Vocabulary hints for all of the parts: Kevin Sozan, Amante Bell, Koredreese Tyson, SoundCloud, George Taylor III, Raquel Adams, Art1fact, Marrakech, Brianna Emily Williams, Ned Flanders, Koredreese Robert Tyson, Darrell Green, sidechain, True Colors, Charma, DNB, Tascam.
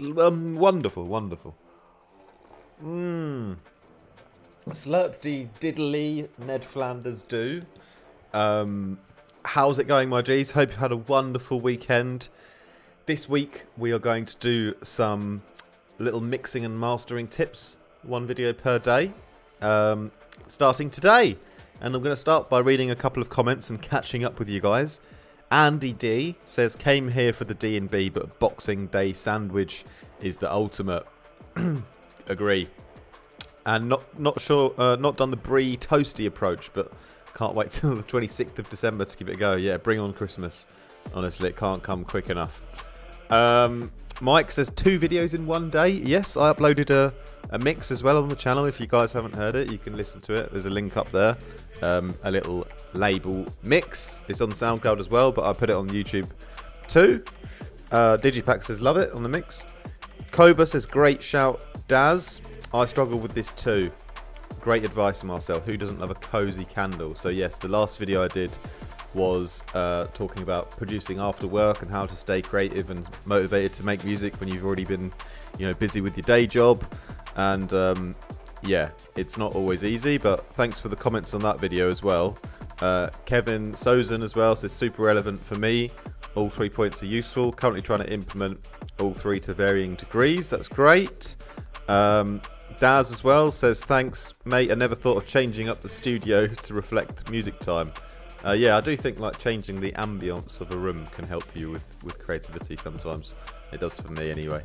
Wonderful, wonderful. Mmm. Slurpty diddly Ned Flanders do. How's it going, my G's? Hope you've had a wonderful weekend. This week we are going to do some little mixing and mastering tips. One video per day. Starting today. And I'm going to start by reading a couple of comments and catching up with you guys. Andy D says, came here for the DNB, but Boxing Day sandwich is the ultimate. Agree. And not sure, not done the brie toasty approach, but can't wait till the 26th of December to give it a go. Yeah, bring on Christmas. Honestly, it can't come quick enough. Mike says, 2 videos in 1 day. Yes, I uploaded a mix as well on the channel. If you guys haven't heard it, you can listen to it. There's a link up there. A little label mix. It's on SoundCloud as well, but I put it on YouTube too. Digipack says, love it on the mix. Koba says, great shout, Daz. I struggle with this too. Great advice, Marcel. Who doesn't love a cozy candle? So yes, the last video I did was talking about producing after work and how to stay creative and motivated to make music when you've already been, you know, busy with your day job. And yeah, it's not always easy, but thanks for the comments on that video as well. Kevin Sozan as well says, super relevant for me. All 3 points are useful. Currently trying to implement all 3 to varying degrees. That's great. Daz as well says, thanks, mate. I never thought of changing up the studio to reflect music time. Yeah, I do think like changing the ambience of a room can help you with creativity sometimes. It does for me anyway.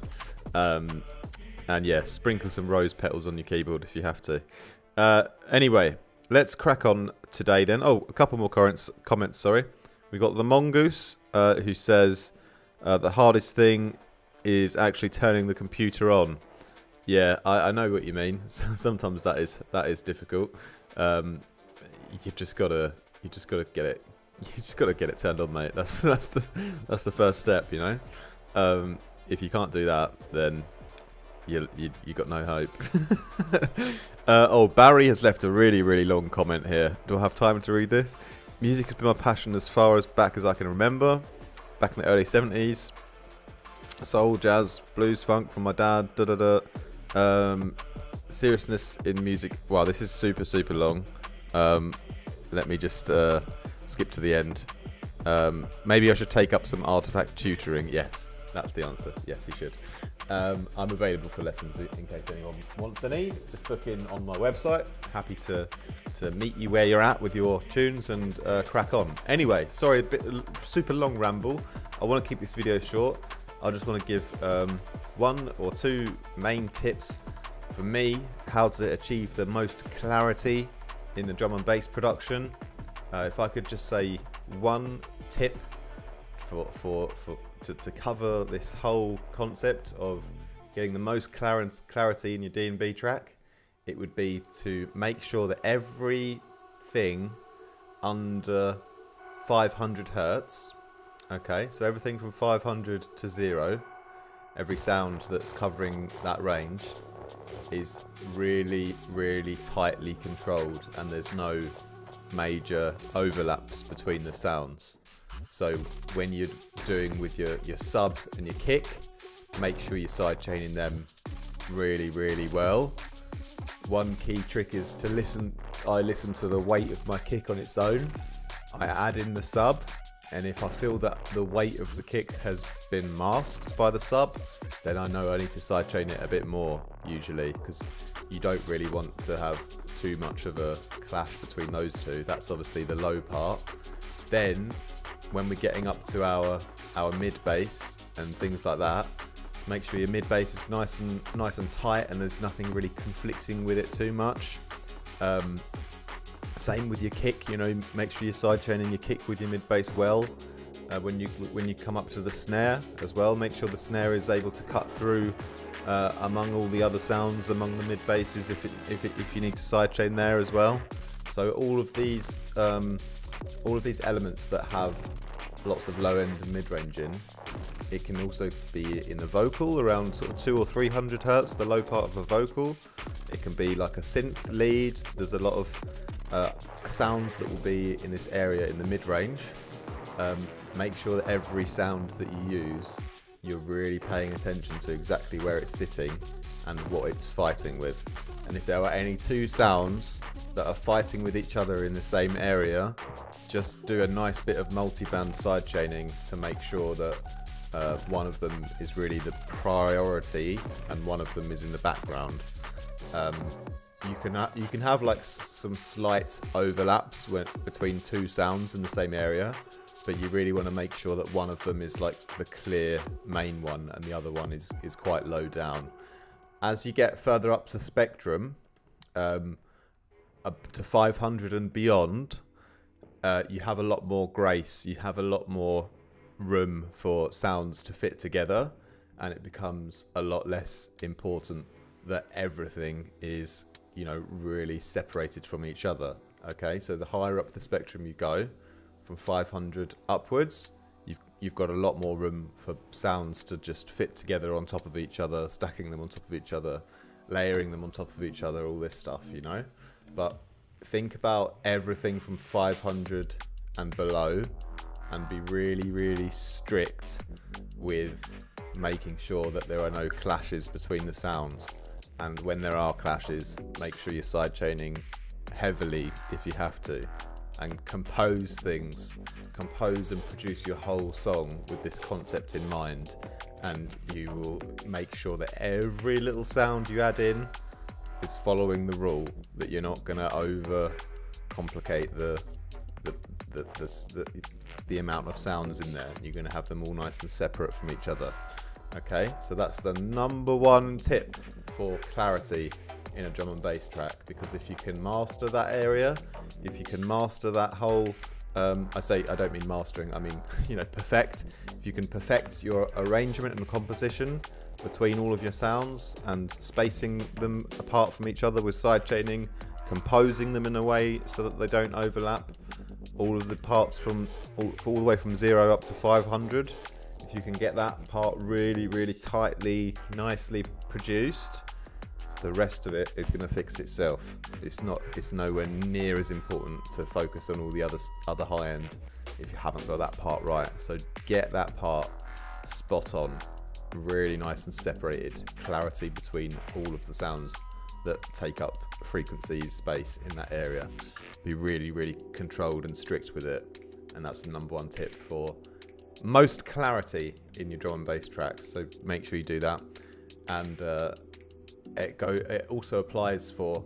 And yeah, sprinkle some rose petals on your keyboard if you have to. Anyway, let's crack on today then. Oh, a couple more comments, sorry. We got the Mongoose who says, the hardest thing is actually turning the computer on. Yeah, I know what you mean. Sometimes that is difficult. You just gotta get it. You just gotta get it turned on, mate. That's the first step, you know. If you can't do that, then you got no hope. Oh, Barry has left a really long comment here. Do I have time to read this? Music has been my passion as far as back as I can remember. Back in the early 70s, soul, jazz, blues, funk from my dad. Seriousness in music. Wow, this is super long. Let me just skip to the end. Maybe I should take up some Art1fact tutoring. Yes, that's the answer. Yes, you should. I'm available for lessons in case anyone wants any. Just book in on my website. Happy to meet you where you're at with your tunes and crack on. Anyway, sorry, a bit super long ramble. I want to keep this video short. I just want to give 1 or 2 main tips for me how to achieve the most clarity in the drum and bass production. If I could just say 1 tip to cover this whole concept of getting the most clarity in your D&B track, it would be to make sure that everything under 500 hertz, okay, so everything from 500 to 0, every sound that's covering that range, is really tightly controlled and there's no major overlaps between the sounds. So when you're doing with your sub and your kick, make sure you're sidechaining them really well. One key trick is to listen. I listen to the weight of my kick on its own. I add in the sub, and if I feel that the weight of the kick has been masked by the sub, then I know I need to sidechain it a bit more, usually, because you don't really want to have too much of a clash between those two. That's obviously the low part. Then, when we're getting up to our mid bass and things like that, make sure your mid bass is nice and tight and there's nothing really conflicting with it too much. Same with your kick, you know, make sure you're sidechaining your kick with your mid bass well. When you come up to the snare as well, make sure the snare is able to cut through among all the other sounds among the mid basses if you need to sidechain there as well. So all of these elements that have lots of low end and mid range in, it can also be in the vocal around sort of 200 or 300 hertz, the low part of a vocal. It can be like a synth lead. There's a lot of sounds that will be in this area in the mid-range. Make sure that every sound that you use you're really paying attention to exactly where it's sitting and what it's fighting with. And if there are any two sounds that are fighting with each other in the same area, just do a nice bit of multi-band sidechaining to make sure that one of them is really the priority and one of them is in the background. You can have like some slight overlaps between two sounds in the same area, but you really want to make sure that one of them is like the clear main one and the other one is quite low down. As you get further up the spectrum, up to 500 and beyond, you have a lot more grace, you have a lot more room for sounds to fit together, and it becomes a lot less important that everything is, you know, really separated from each other. Okay, so the higher up the spectrum you go, from 500 upwards, you've got a lot more room for sounds to just fit together on top of each other, stacking them on top of each other, layering them on top of each other, all this stuff, you know. But think about everything from 500 and below and be really, really strict with making sure that there are no clashes between the sounds. And when there are clashes, make sure you're sidechaining heavily if you have to, and compose things. Compose and produce your whole song with this concept in mind, and you will make sure that every little sound you add in is following the rule, that you're not gonna over complicate the amount of sounds in there. You're gonna have them all nice and separate from each other. Okay, so that's the #1 tip for clarity in a drum and bass track, because if you can master that area, if you can master that whole, I don't mean mastering, I mean, you know, perfect. If you can perfect your arrangement and composition between all of your sounds and spacing them apart from each other with sidechaining, composing them in a way so that they don't overlap, all of the parts from all the way from 0 up to 500, if you can get that part really, really tightly, nicely produced, the rest of it is going to fix itself. It's nowhere near as important to focus on all the other high end if you haven't got that part right. So get that part spot on, really nice and separated, clarity between all of the sounds that take up frequencies, space in that area. Be really, really controlled and strict with it. And that's the #1 tip for most clarity in your drum and bass tracks. So make sure you do that. And it also applies for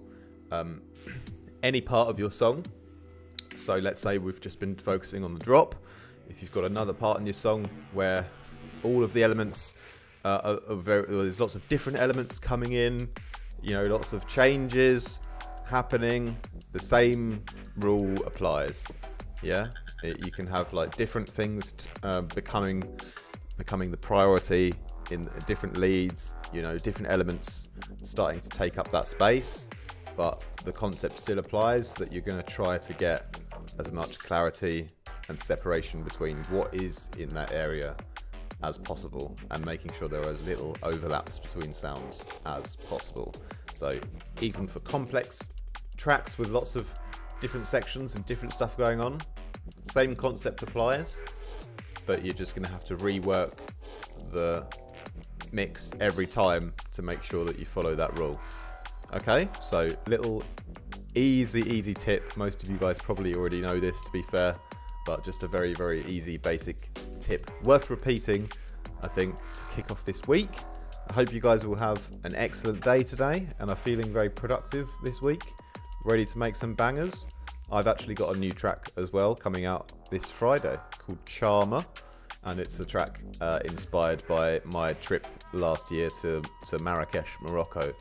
any part of your song. So let's say we've just been focusing on the drop. If you've got another part in your song where all of the elements there's lots of different elements coming in, you know, lots of changes happening, the same rule applies. Yeah, you can have like different things becoming the priority in different leads, you know, different elements starting to take up that space, but the concept still applies, that you're going to try to get as much clarity and separation between what is in that area as possible, and making sure there are as little overlaps between sounds as possible. So even for complex tracks with lots of different sections and different stuff going on, same concept applies, but you're just going to have to rework the mix every time to make sure that you follow that rule. Okay, so little easy tip. Most of you guys probably already know this, to be fair, but just a very, very easy basic tip worth repeating, I think, to kick off this week. I hope you guys will have an excellent day today and are feeling very productive this week, ready to make some bangers. I've actually got a new track as well coming out this Friday called Charma, and it's a track inspired by my trip last year to Marrakech, Morocco.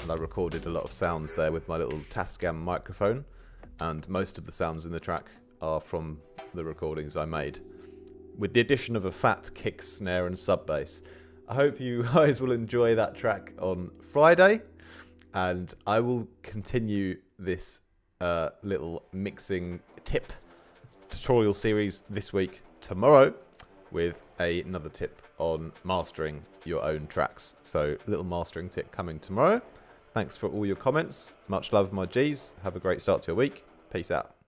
And I recorded a lot of sounds there with my little Tascam microphone, and most of the sounds in the track are from the recordings I made, with the addition of a fat kick, snare and sub bass. I hope you guys will enjoy that track on Friday, and I will continue this little mixing tip tutorial series this week tomorrow, with another tip on mastering your own tracks. So little mastering tip coming tomorrow. Thanks for all your comments. Much love, my G's. Have a great start to your week. Peace out.